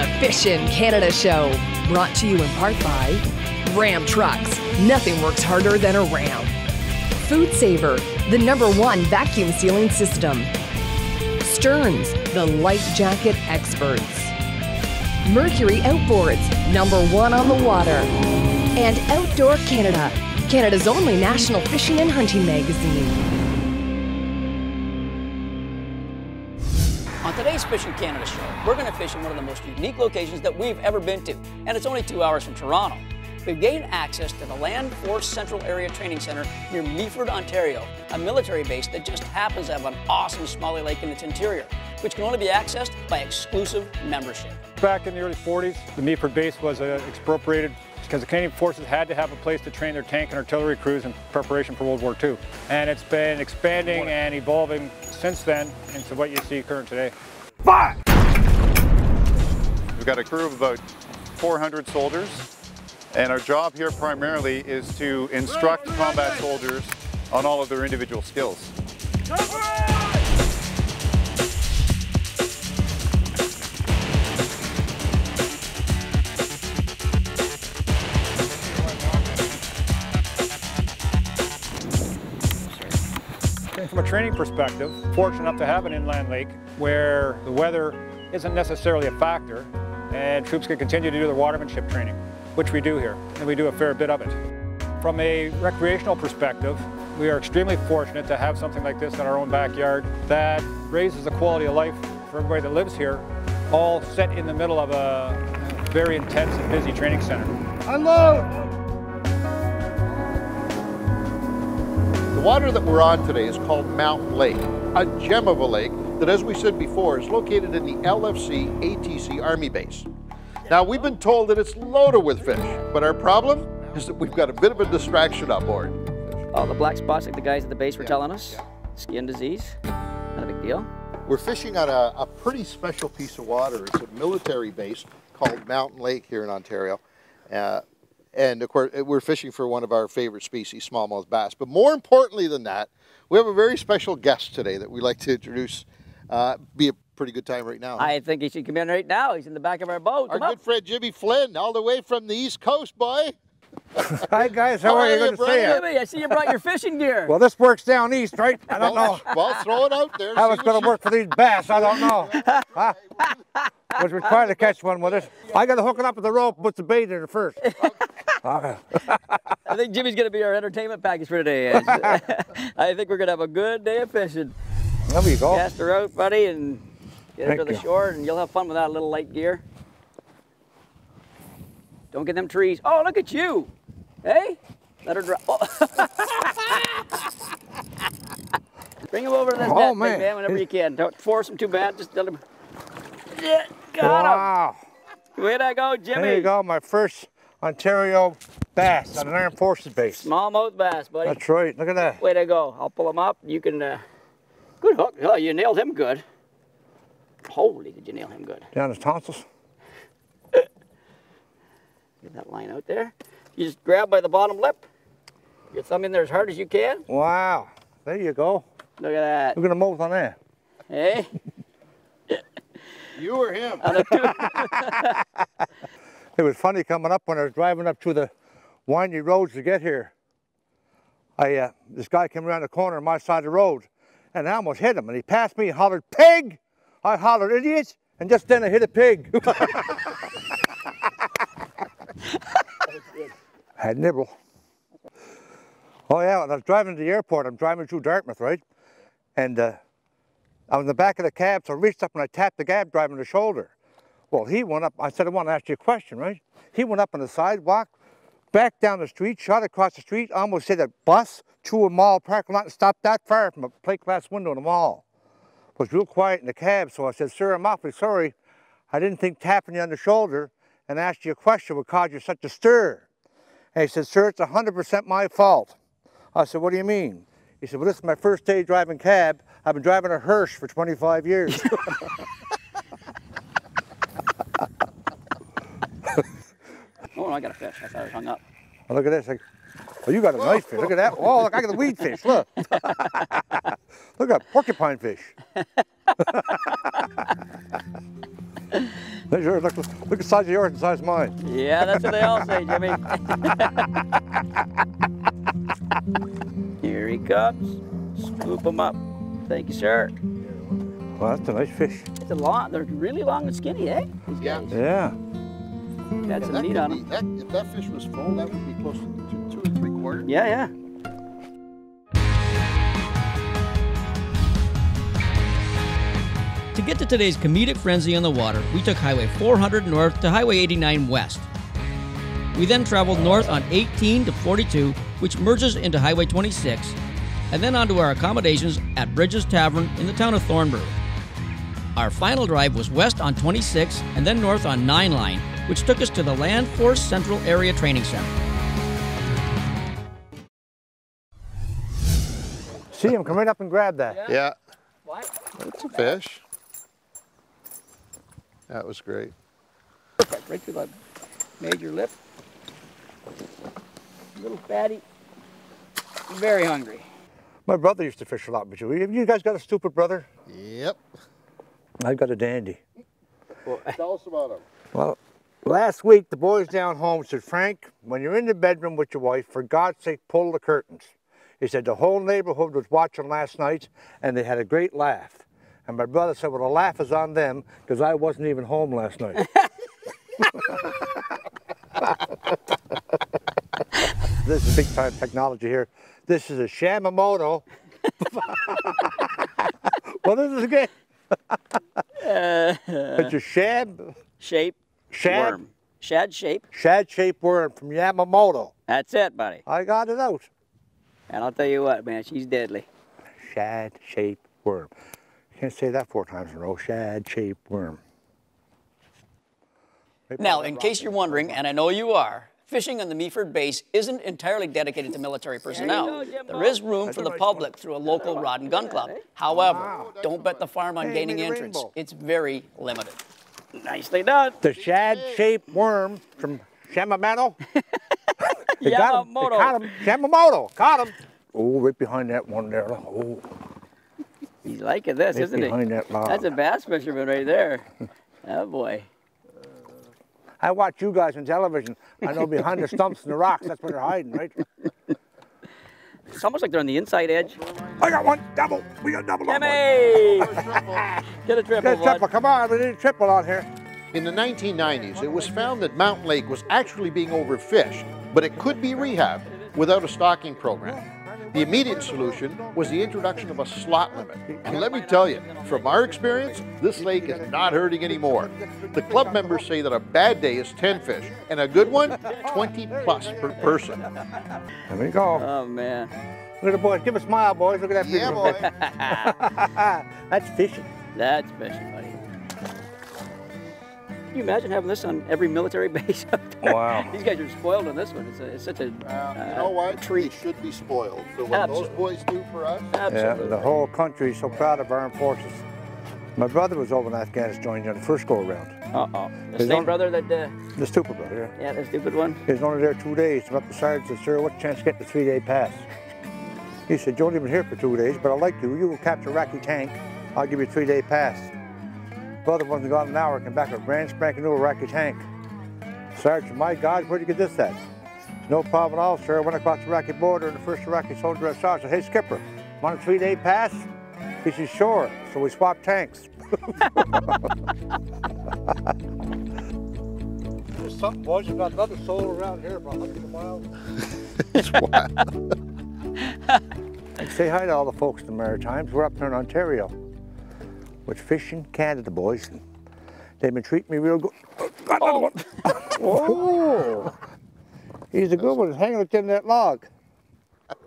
the Fish'n Canada Show, brought to you in part by Ram Trucks. Nothing works harder than a ram. Food Saver, the #1 vacuum sealing system. Stearns, the light jacket experts. Mercury Outboards, #1 on the water. And Outdoor Canada, Canada's only national fishing and hunting magazine. On today's Fish'n Canada Show, we're going to fish in one of the most unique locations that we've ever been to, and it's only 2 hours from Toronto. We've gained access to the Land Force Central Area Training Center near Meaford, Ontario, a military base that just happens to have an awesome smallie lake in its interior, which can only be accessed by exclusive membership. Back in the early 40s, the Meaford base was expropriated because the Canadian forces had to have a place to train their tank and artillery crews in preparation for World War II. And it's been expanding and evolving since then into what you see current today. Fire! We've got a crew of about 400 soldiers, and our job here primarily is to instruct combat soldiers on all of their individual skills. From a training perspective, fortunate enough to have an inland lake where the weather isn't necessarily a factor and troops can continue to do their watermanship training, which we do here, and we do a fair bit of it. From a recreational perspective, we are extremely fortunate to have something like this in our own backyard that raises the quality of life for everybody that lives here, all set in the middle of a very intense and busy training center. Unload! The water that we're on today is called Mountain Lake, a gem of a lake that, as we said before, is located in the LFC ATC Army Base. Now, we've been told that it's loaded with fish, but our problem is that we've got a bit of a distraction on board. Oh, the black spots like the guys at the base were telling us. Yeah. Skin disease, not a big deal. We're fishing on a pretty special piece of water. It's a military base called Mountain Lake here in Ontario. And of course, we're fishing for one of our favorite species, smallmouth bass. But more importantly than that, we have a very special guest today that we'd like to introduce. Be a pretty good time right now. Huh? I think he should come in right now. He's in the back of our boat. Our good friend Jimmy Flynn, all the way from the East Coast, boy. Hi, guys. How are you? Good to see you. Jimmy, I see you brought your fishing gear. Well, this works down east, right? I don't know. Well, throw it out there. How it's going to work for these bass, I don't know. Huh? Was required to catch one with us. I got to hook it up with the rope and put the bait in it first. I think Jimmy's going to be our entertainment package for today. I think we're going to have a good day of fishing. There you go. Cast her out, buddy, and get her to the shore, and you'll have fun with that little light gear. Don't get them trees. Oh, look at you. Hey? Let her drop. Oh. Bring him over to this net, man, whenever you can. Don't force him too bad. Just let him. Yeah, got him. Way to go, Jimmy. There you go, my first Ontario bass at an Armed Forces base. Smallmouth bass, buddy. That's right. Look at that. Way to go. I'll pull him up. You can. Good hook. Oh, you nailed him good. Holy, did you nail him good? Down his tonsils. Get that line out there. You just grab by the bottom lip. Your thumb in there as hard as you can. Wow. There you go. Look at that. Look at the mouth on there. Hey. You or him. It was funny coming up when I was driving up to the windy roads to get here. This guy came around the corner on my side of the road, and I almost hit him. And he passed me and hollered, "Pig!" I hollered, "Idiots!" And just then I hit a pig. I had nibble. Oh yeah, when I was driving to the airport, I'm driving through Dartmouth, right? And I was in the back of the cab, so I reached up and I tapped the cab driver on the shoulder. Well, he went up, I said, "I want to ask you a question," right? He went up on the sidewalk, back down the street, shot across the street, almost hit a bus to a mall parking lot and stopped that far from a plate glass window in the mall. It was real quiet in the cab, so I said, "Sir, I'm awfully sorry. I didn't think tapping you on the shoulder and asked you a question would cause you such a stir." And he said, "Sir, it's 100% my fault." I said, "What do you mean?" He said, "Well, this is my first day driving cab. I've been driving a Hirsch for 25 years. Oh, I got a fish. I thought I was hung up. Oh, look at this. Oh, you got a nice fish. Look at that. Oh, look, I got a weed fish. Look. Look at porcupine fish. There size of yours. Look at the size of yours and the size of mine. Yeah, that's what they all say, Jimmy. Here he comes. Scoop him up. Thank you, sir. Well, that's a nice fish. It's a lot. They're really long and skinny, eh? Yeah. Yeah. Got some meat on them. If that fish was full, that would be close to 2 3/4. Yeah, yeah. To get to today's comedic frenzy on the water, we took Highway 400 north to Highway 89 west. We then traveled north on 18 to 42, which merges into Highway 26, and then onto our accommodations at Bridges Tavern in the town of Thornbury. Our final drive was west on 26 and then north on 9 Line, which took us to the Land Force Central Area Training Center. See him, come right up and grab that. Yeah. What? That's a fish. That was great. Perfect, right through that major lip. Little fatty, very hungry. My brother used to fish a lot, but you guys got a stupid brother? Yep. I've got a dandy. Well, tell us about him. Well, last week the boys down home said, Frank, when you're in the bedroom with your wife, for God's sake, pull the curtains. He said the whole neighborhood was watching last night and they had a great laugh. And my brother said, well, the laugh is on them because I wasn't even home last night. This is big time technology here. This is a Shamamoto. What is this again? It's a shad. Worm. Shad shape. Shad shape worm from Yamamoto. That's it, buddy. I got it out. And I'll tell you what, man, she's deadly. Shad shape worm. Can't say that 4 times in a row, shad-shaped worm. Now, in case you're wondering, and I know you are, fishing on the Meaford base isn't entirely dedicated to military personnel. There is room for the public through a local rod and gun club. However, don't bet the farm on gaining entrance. It's very limited. Nicely done. The shad-shaped worm from Shamamoto. Yamamoto. Got him. Shamamoto, got him. Oh, right behind that one there. Oh. He's liking this, isn't he? That's a bass fisherman right there. Oh boy. I watch you guys on television. I know behind the stumps and the rocks, that's where they're hiding, right? It's almost like they're on the inside edge. I got one, double. We got double on one. Get a triple. Get a triple, come on, we need a triple on here. In the 1990s, it was found that Mountain Lake was actually being overfished, but it could be rehabbed without a stocking program. The immediate solution was the introduction of a slot limit. And let me tell you, from our experience, this lake is not hurting anymore. The club members say that a bad day is 10 fish, and a good one, 20 plus per person. There we go. Oh, man. Look at the boys. Give a smile, boys. Look at that fish. Yeah, boy. That's fishing. That's fishing, buddy. Can you imagine having this on every military base up there? Wow. These guys are spoiled on this one. It's such a you know what? Treat. They should be spoiled for what those boys do for us. Absolutely. Yeah, the whole country is so proud of our armed forces. My brother was over in Afghanistan on the first go around. The same brother that... The stupid brother, yeah. Yeah, the stupid one. He was only there 2 days. I'm up the sergeant and said, sir, what's the chance of getting a 3-day pass? He said, you only been here for 2 days, but I like you. You will capture Iraqi tank. I'll give you a 3-day pass. Brother wasn't gone an hour, came back with a brand spanking new Iraqi tank. Sergeant, my God, where'd you get this at? No problem at all, sir. I went across the Iraqi border and the first Iraqi soldier I saw said, hey, skipper, want a 3-day pass? He said, sure. So we swapped tanks. There's something, boys, about another soul around here about 100 miles. It's wild. Say hi to all the folks in the Maritimes. We're up there in Ontario. With Fish'n Canada, boys. They've been treating me real good. Got another one. Whoa. He's a good one. He's hanging within that log.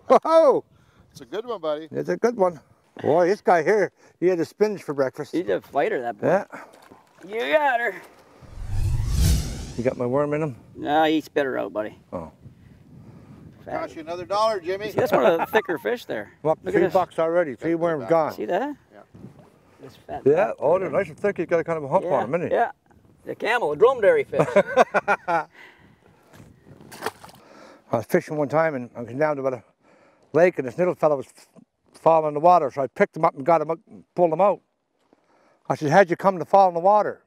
Whoa. It's a good one, buddy. It's a good one. Boy, this guy here, he had a spinach for breakfast. He's a fighter, that boy. Yeah. You got her. You got my worm in him? No, he spit her out, buddy. Oh. Cost you another $1, Jimmy. See, that's one of the thicker fish there. I'm up to $3 already. 3 worms gone. See that? Yeah. Yeah, oh, they're nice and thick. He's got a kind of a hump on him, isn't he? Yeah, the camel, a dromedary fish. I was fishing one time and I was down to about a lake and this little fellow was falling in the water, so I picked him up and got him up and pulled him out. I said, how'd you come to fall in the water?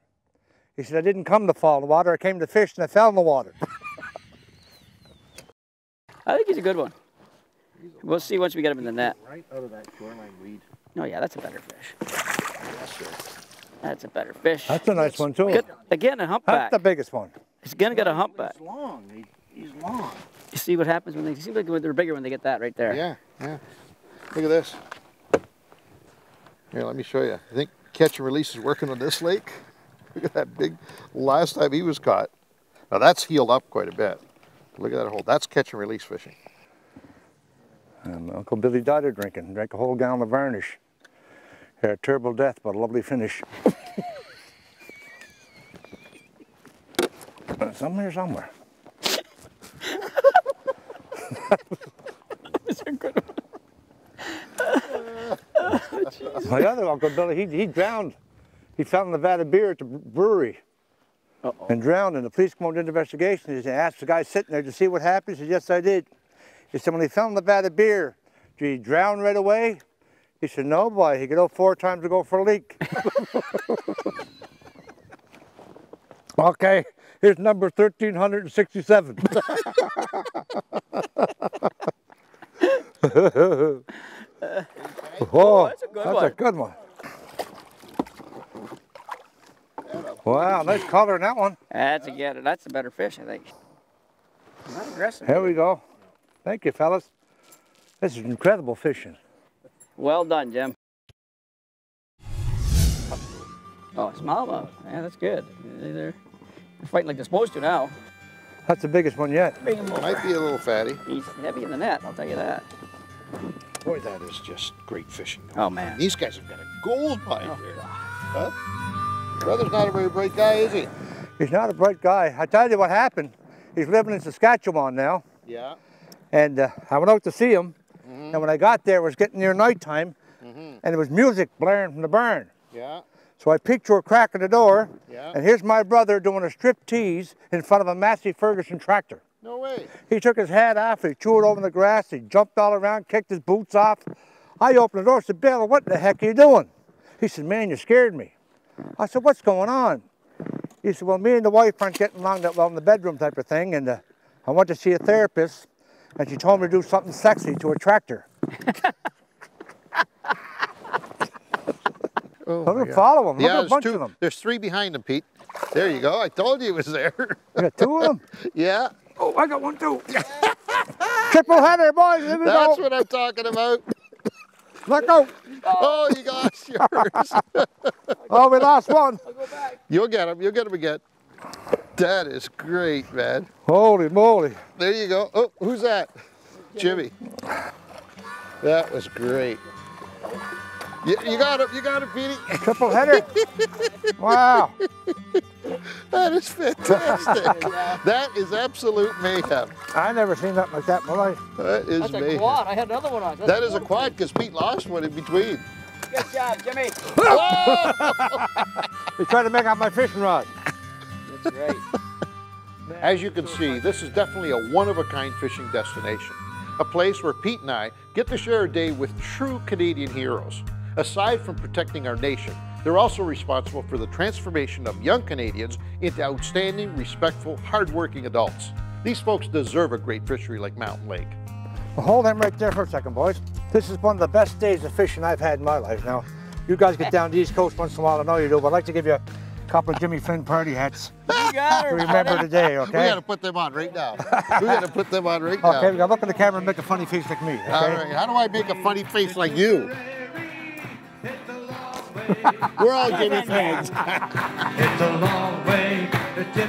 He said, I didn't come to fall in the water, I came to fish and I fell in the water. I think he's a good one. We'll see once we get him in the net. Right out of that shoreline weed. Oh yeah, that's a better fish. That's a better fish. That's a nice one too. Again, a humpback. That's the biggest one. He's gonna get a humpback. He's long. He's long. You see what happens when they seem like they're bigger when they get that right there. Yeah, yeah. Look at this. Here, let me show you. I think catch and release is working on this lake. Look at that big. Last time he was caught. Now that's healed up quite a bit. Look at that hole. That's catch and release fishing. And Uncle Billy Dodder drank a whole gallon of varnish. Had a terrible death, but a lovely finish. somewhere. That was a good one. Oh, my other Uncle Billy, he drowned. He fell in the vat of beer at the brewery. Uh-oh. And drowned, and the police come on to investigation. He asked the guy sitting there to see what happened. He said, yes, I did. He said, when he fell in the vat of beer, did he drown right away? He said, no, boy, he could go 4 times to go for a leak. Okay, here's number 1367. Whoa, that's a good one. Wow, nice color in that one. That's a better fish, I think. Not aggressive. Here we go. Thank you, fellas. This is incredible fishing. Well done, Jim. Oh, smallmouth. Yeah, that's good. They're fighting like they're supposed to now. That's the biggest one yet. Might be a little fatty. He's heavy in the net, I'll tell you that. Boy, that is just great fishing. Oh, man. These guys have got a gold mine here. Huh? Brother's not a very bright guy, is he? He's not a bright guy. I tell you what happened. He's living in Saskatchewan now. Yeah. And I went out to see him. Mm-hmm. And when I got there, it was getting near nighttime, mm-hmm. and it was music blaring from the barn. Yeah. So I peeked through a crack in the door, yeah. and here's my brother doing a strip tease in front of a Massey Ferguson tractor. No way. He took his hat off, he chewed over the grass, he jumped all around, kicked his boots off. I opened the door and said, Bill, what the heck are you doing? He said, man, you scared me. I said, what's going on? He said, well, me and the wife aren't getting along that well in the bedroom type of thing, and I went to see a therapist. And she told me to do something sexy to a tractor. Oh, I'm gonna follow him. Yeah, there's a bunch of them. There's 3 behind him, Pete. There you go. I told you he was there. You got 2 of them? Yeah. Oh, I got 1 too. Triple header, boys. That's what I'm talking about. Let go. Oh, you lost yours. Oh, we lost 1. I'll go back. You'll get him. You'll get him again. That is great, man. Holy moly. There you go. Oh, who's that? Jimmy. That was great. You got him. You got him, Petey. Triple header. Wow. That is fantastic. That is absolute mayhem. I never seen nothing like that in my life. That is mayhem. That's a quad. I had another one on. That is a quad because Pete lost one in between. Good job, Jimmy. He tried to make out my fishing rod. That's right. As you can see, this is definitely a one-of-a-kind fishing destination, a place where Pete and I get to share a day with true Canadian heroes. Aside from protecting our nation, they're also responsible for the transformation of young Canadians into outstanding, respectful, hard-working adults. These folks deserve a great fishery like Mountain Lake. Well, hold them right there for a second, boys. This is one of the best days of fishing I've had in my life. Now, you guys get down to the East Coast once in a while, I know you do, but I'd like to give you a couple of Jimmy Flynn party hats. You got her. Remember today, okay? We got to put them on right now. We got to put them on right now. Okay, we got to look in the camera and make a funny face like me. Okay? All right. How do I make a funny face like you? We're all Jimmy Flynn's. It's a long way.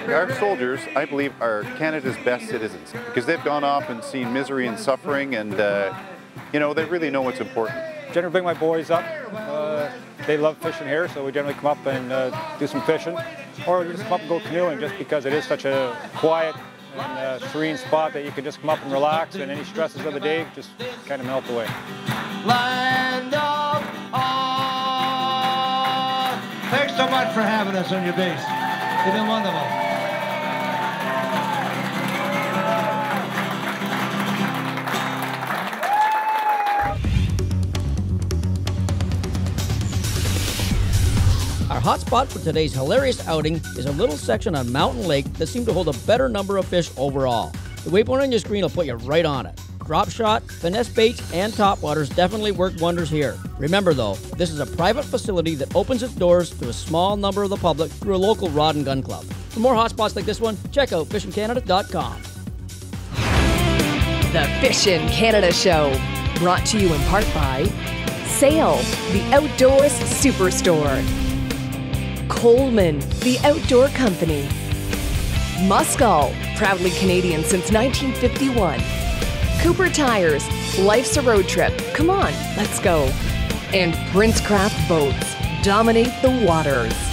Our soldiers, I believe, are Canada's best citizens because they've gone off and seen misery and suffering, and you know, they really know what's important. Generally bring my boys up. They love fishing here, so we generally come up and do some fishing, or we just come up and go canoeing just because it is such a quiet and serene spot that you can just come up and relax, and any stresses of the day just kind of melt away. Land of all. Thanks so much for having us on your base. You've been wonderful. Our hotspot for today's hilarious outing is a little section on Mountain Lake that seemed to hold a better number of fish overall. The waypoint on your screen will put you right on it. Drop shot, finesse baits, and topwaters definitely work wonders here. Remember though, this is a private facility that opens its doors to a small number of the public through a local rod and gun club. For more hotspots like this one, check out fish'ncanada.com. The Fish'n Canada Show, brought to you in part by SAIL, the Outdoors Superstore, Coleman, the Outdoor Company, Muskoka, proudly Canadian since 1951, Cooper Tires, life's a road trip, come on, let's go, and Princecraft Boats, dominate the waters.